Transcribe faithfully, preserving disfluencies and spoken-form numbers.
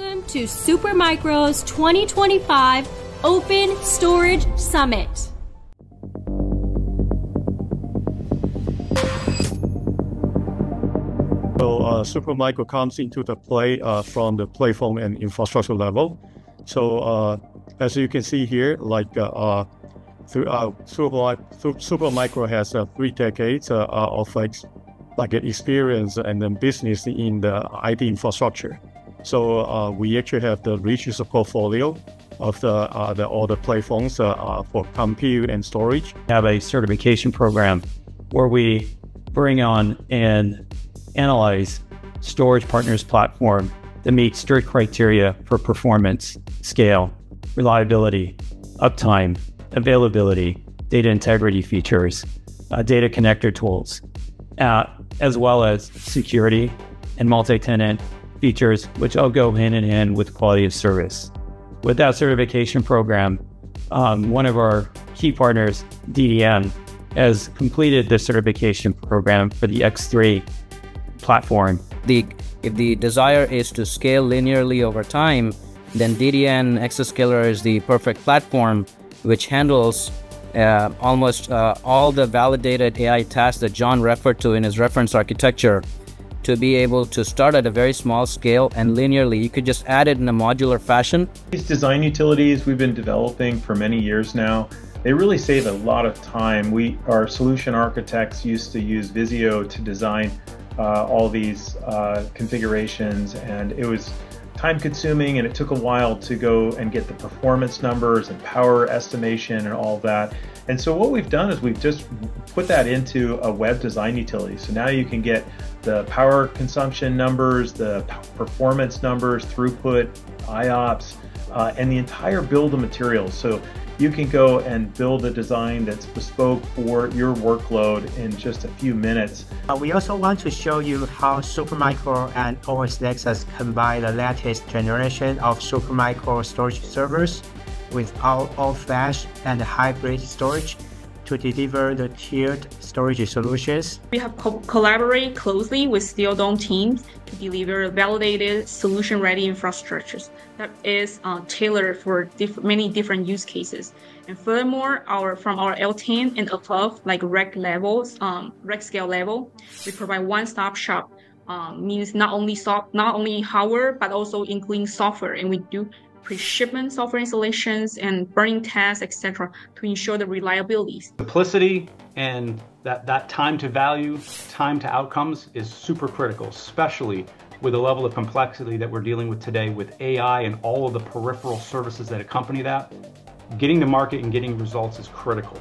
Welcome to Supermicro's twenty twenty-five Open Storage Summit. So uh, Supermicro comes into the play uh, from the platform and infrastructure level. So uh, as you can see here, like uh, uh, through, uh, Supermicro has uh, three decades uh, of like, like experience and then business in the I T infrastructure. So uh, we actually have the richest portfolio of the, uh, the all the platforms uh, uh, for compute and storage. We have a certification program where we bring on and analyze storage partners' platform that meets strict criteria for performance, scale, reliability, uptime, availability, data integrity features, uh, data connector tools, uh, as well as security and multi-tenant features, which all go hand in hand with quality of service. With that certification program, um, one of our key partners, D D M, has completed the certification program for the X three platform. The, if the desire is to scale linearly over time, then D D M Exascaler is the perfect platform, which handles uh, almost uh, all the validated A I tasks that John referred to in his reference architecture. To be able to start at a very small scale and linearly, you could just add it in a modular fashion. These design utilities we've been developing for many years now, they really save a lot of time. We, our solution architects used to use Visio to design uh, all these uh, configurations, and it was time consuming and it took a while to go and get the performance numbers and power estimation and all that. And so what we've done is we've just put that into a web design utility. So now you can get the power consumption numbers, the performance numbers, throughput, I O P S, uh, and the entire build of materials. So you can go and build a design that's bespoke for your workload in just a few minutes. Uh, we also want to show you how Supermicro and OSNexus combine the latest generation of Supermicro storage servers with all-flash and hybrid storage to deliver the tiered storage solutions. We have co collaborated closely with SteelDome teams to deliver validated solution-ready infrastructures that is uh, tailored for diff many different use cases. And furthermore, our from our L ten and above, like rack levels, um, rack scale level, we provide one-stop shop. Um, means not only soft, not only hardware, but also including software, and we do pre-shipment software installations and burn-in tests, et cetera, to ensure the reliability. Simplicity and that, that time to value, time to outcomes is super critical, especially with the level of complexity that we're dealing with today with A I and all of the peripheral services that accompany that. Getting to market and getting results is critical.